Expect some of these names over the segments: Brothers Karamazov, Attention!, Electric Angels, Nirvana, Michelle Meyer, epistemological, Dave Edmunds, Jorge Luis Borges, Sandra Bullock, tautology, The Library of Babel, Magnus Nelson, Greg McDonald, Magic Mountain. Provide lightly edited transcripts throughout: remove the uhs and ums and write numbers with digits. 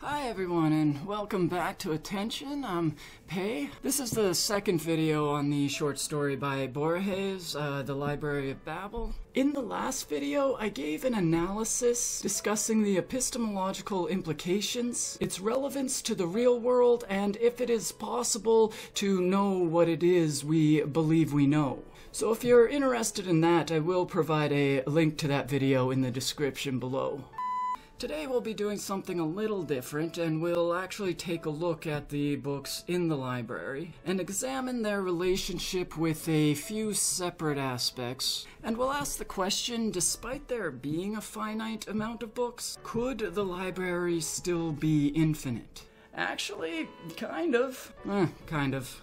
Hi everyone, and welcome back to Attention. I'm Pei. This is the second video on the short story by Borges, The Library of Babel. In the last video, I gave an analysis discussing the epistemological implications, its relevance to the real world, and if it is possible to know what it is we believe we know. So if you're interested in that, I will provide a link to that video in the description below. Today we'll be doing something a little different, and we'll actually take a look at the books in the library and examine their relationship with a few separate aspects. And we'll ask the question, despite there being a finite amount of books, could the library still be infinite? Actually, kind of. Kind of.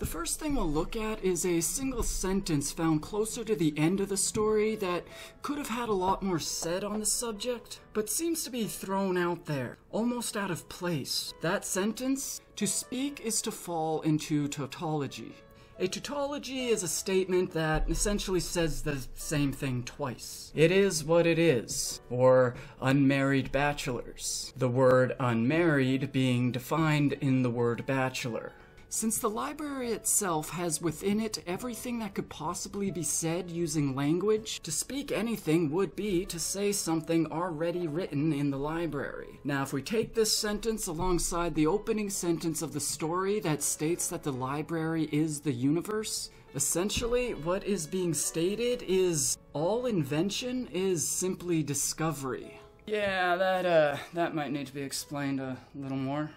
The first thing we'll look at is a single sentence found closer to the end of the story that could have had a lot more said on the subject, but seems to be thrown out there, almost out of place. That sentence, "To speak is to fall into tautology." A tautology is a statement that essentially says the same thing twice. It is what it is, or unmarried bachelors. The word unmarried being defined in the word bachelor. Since the library itself has within it everything that could possibly be said using language, to speak anything would be to say something already written in the library. Now, if we take this sentence alongside the opening sentence of the story that states that the library is the universe, essentially what is being stated is all invention is simply discovery. Yeah, that might need to be explained a little more.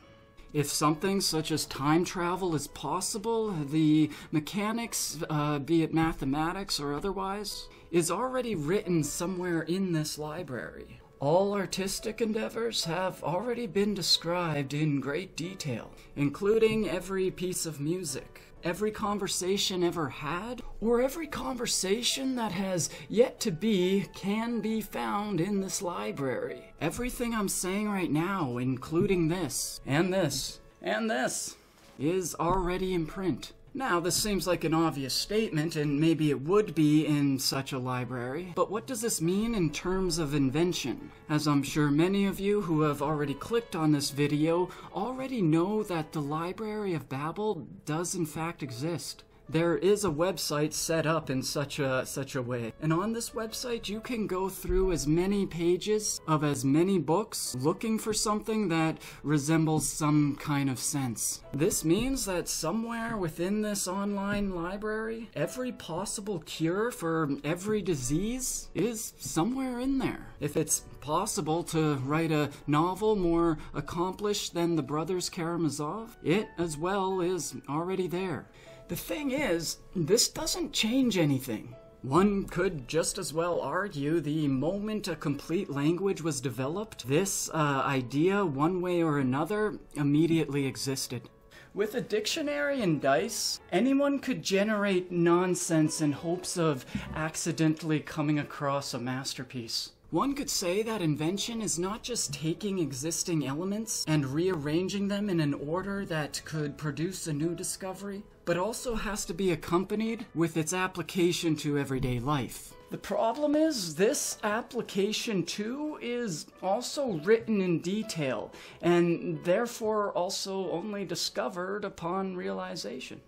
If something such as time travel is possible, the mechanics, be it mathematics or otherwise, is already written somewhere in this library. All artistic endeavors have already been described in great detail, including every piece of music, every conversation ever had, or every conversation that has yet to be can be found in this library. Everything I'm saying right now, including this, and this, and this, is already in print. Now, this seems like an obvious statement, and maybe it would be in such a library, but what does this mean in terms of invention? As I'm sure many of you who have already clicked on this video already know that the Library of Babel does in fact exist. There is a website set up in such a way, and on this website you can go through as many pages of as many books looking for something that resembles some kind of sense. This means that somewhere within this online library, every possible cure for every disease is somewhere in there. If it's possible to write a novel more accomplished than the Brothers Karamazov, it as well is already there. The thing is, this doesn't change anything. One could just as well argue the moment a complete language was developed, this idea, one way or another, immediately existed. With a dictionary and dice, anyone could generate nonsense in hopes of accidentally coming across a masterpiece. One could say that invention is not just taking existing elements and rearranging them in an order that could produce a new discovery, but also has to be accompanied with its application to everyday life. The problem is, this application too is also written in detail, and therefore also only discovered upon realization.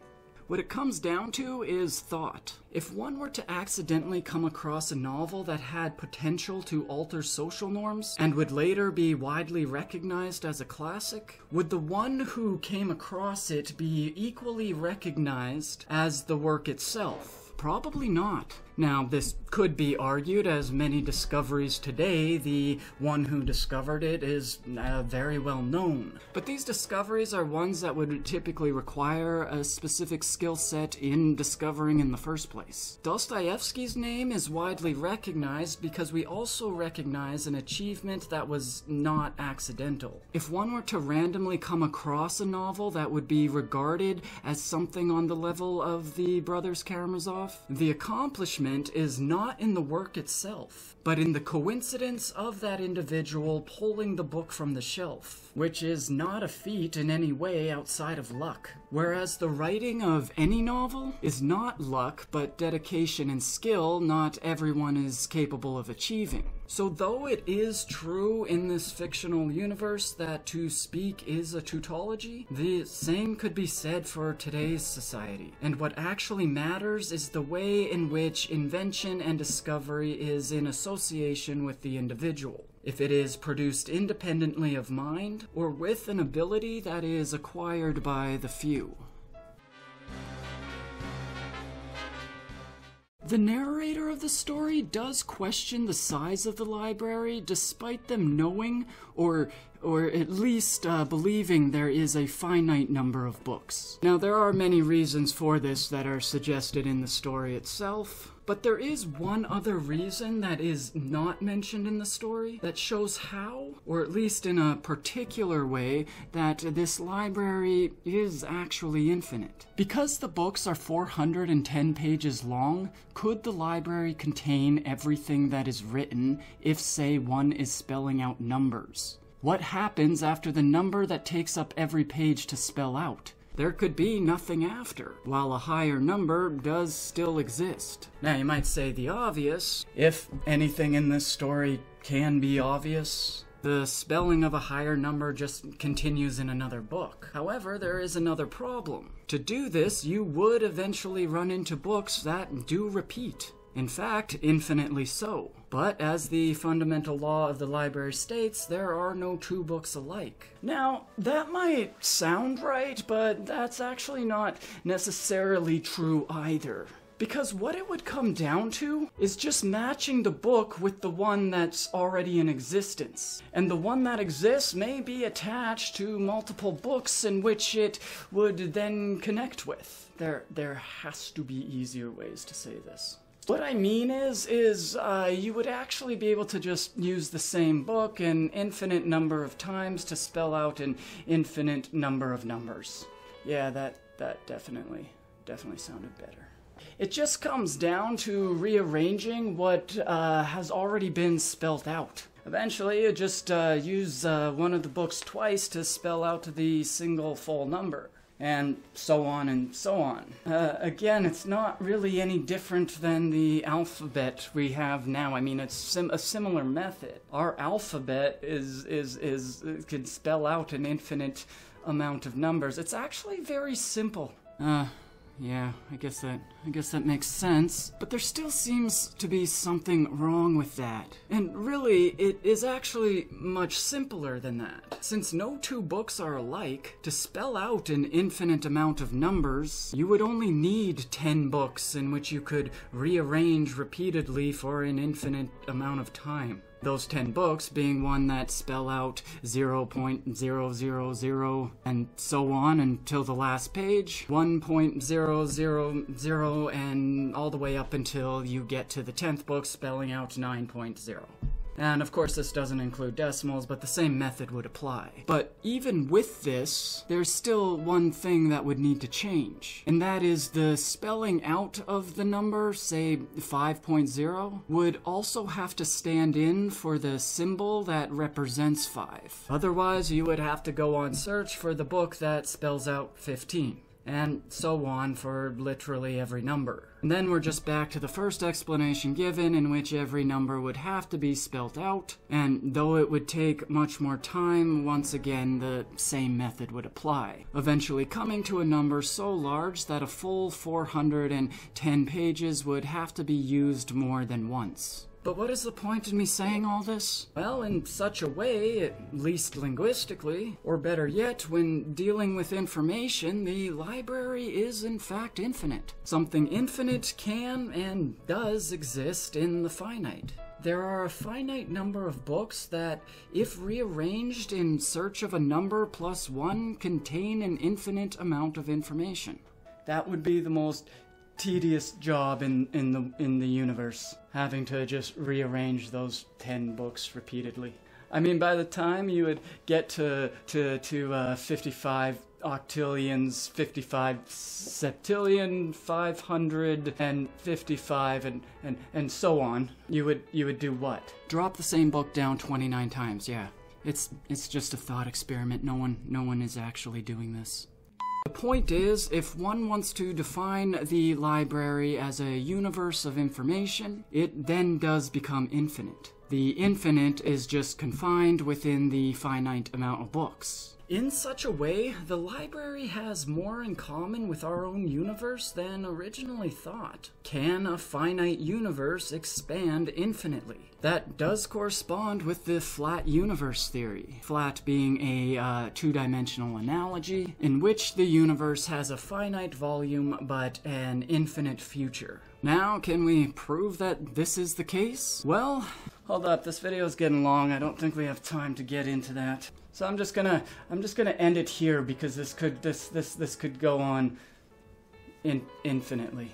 What it comes down to is thought. If one were to accidentally come across a novel that had potential to alter social norms and would later be widely recognized as a classic, would the one who came across it be equally recognized as the work itself? Probably not. Now, this could be argued as many discoveries today, the one who discovered it is very well known. But these discoveries are ones that would typically require a specific skill set in discovering in the first place. Dostoevsky's name is widely recognized because we also recognize an achievement that was not accidental. If one were to randomly come across a novel that would be regarded as something on the level of the Brothers Karamazov, the accomplishment betterment is not in the work itself, but in the coincidence of that individual pulling the book from the shelf, which is not a feat in any way outside of luck. Whereas the writing of any novel is not luck, but dedication and skill not everyone is capable of achieving. So though it is true in this fictional universe that to speak is a tautology, the same could be said for today's society. And what actually matters is the way in which invention and discovery is in association with the individual. If it is produced independently of mind, or with an ability that is acquired by the few. The narrator of the story does question the size of the library, despite them knowing, or at least believing there is a finite number of books. Now, there are many reasons for this that are suggested in the story itself, but there is one other reason that is not mentioned in the story that shows how, or at least in a particular way, that this library is actually infinite. Because the books are 410 pages long, could the library contain everything that is written if, say, one is spelling out numbers? What happens after the number that takes up every page to spell out? There could be nothing after, while a higher number does still exist. Now, you might say the obvious, if anything in this story can be obvious. The spelling of a higher number just continues in another book. However, there is another problem. To do this, you would eventually run into books that do repeat. In fact, infinitely so. But as the fundamental law of the library states, there are no two books alike. Now, that might sound right, but that's actually not necessarily true either. Because what it would come down to is just matching the book with the one that's already in existence. And the one that exists may be attached to multiple books in which it would then connect with. There has to be easier ways to say this. What I mean is you would actually be able to just use the same book an infinite number of times to spell out an infinite number of numbers. Yeah, that definitely sounded better. It just comes down to rearranging what has already been spelled out. Eventually, you just use one of the books twice to spell out the single full number. And so on and so on. Again, it's not really any different than the alphabet we have now. I mean, it's a similar method. Our alphabet can spell out an infinite amount of numbers. It's actually very simple. Yeah, I guess that makes sense. But there still seems to be something wrong with that. And really, it is actually much simpler than that. Since no two books are alike, to spell out an infinite amount of numbers, you would only need 10 books in which you could rearrange repeatedly for an infinite amount of time. Those 10 books being one that spell out 0.000 and so on until the last page, 1.000 and all the way up until you get to the 10th book spelling out 9.0. And of course this doesn't include decimals, but the same method would apply. But even with this, there's still one thing that would need to change, and that is the spelling out of the number, say 5.0, would also have to stand in for the symbol that represents 5. Otherwise, you would have to go on search for the book that spells out 15. And so on for literally every number. And then we're just back to the first explanation given, in which every number would have to be spelled out, and though it would take much more time, once again the same method would apply, eventually coming to a number so large that a full 410 pages would have to be used more than once. But what is the point in me saying all this? Well, in such a way, at least linguistically, or better yet, when dealing with information, the library is in fact infinite. Something infinite can and does exist in the finite. There are a finite number of books that, if rearranged in search of a number plus one, contain an infinite amount of information. That would be the most tedious job in the universe, having to just rearrange those 10 books repeatedly. I mean, by the time you would get to 55 octillions, 55 septillion, 555, and so on, you would do what? Drop the same book down 29 times. Yeah, it's just a thought experiment. No one is actually doing this. The point is, if one wants to define the library as a universe of information, it then does become infinite. The infinite is just confined within the finite amount of books. In such a way, the library has more in common with our own universe than originally thought. Can a finite universe expand infinitely? That does correspond with the flat universe theory, flat being a two-dimensional analogy in which the universe has a finite volume but an infinite future. Now, can we prove that this is the case? Well, hold up, this video is getting long. I don't think we have time to get into that. So I'm just gonna end it here because this could go on infinitely.